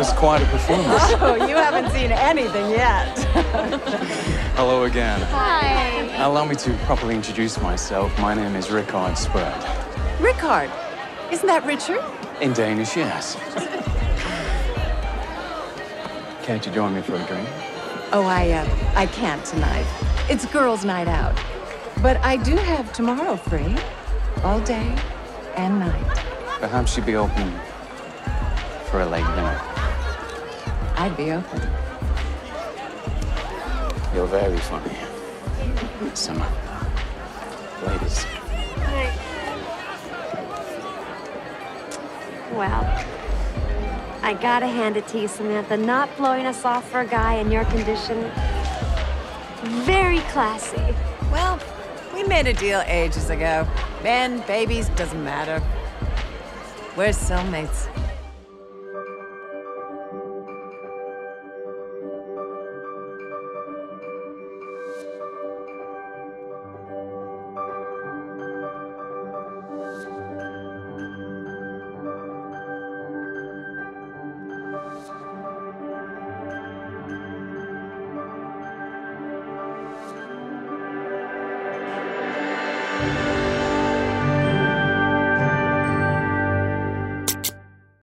was quite a performance. Oh, you haven't seen anything yet. Hello again. Hi. Allow me to properly introduce myself. My name is Rickard Spur. Rickard? Isn't that Richard? In Danish, yes. Can't you join me for a drink? Oh, I can't tonight. It's girls' night out. But I do have tomorrow free, all day and night. Perhaps you'd be open for a late dinner. I'd be open. You're very funny, Samantha. Ladies. Hi. Well, I gotta hand it to you, Samantha. Not blowing us off for a guy in your condition. Very classy. Well, we made a deal ages ago. Men, babies, doesn't matter. We're soulmates.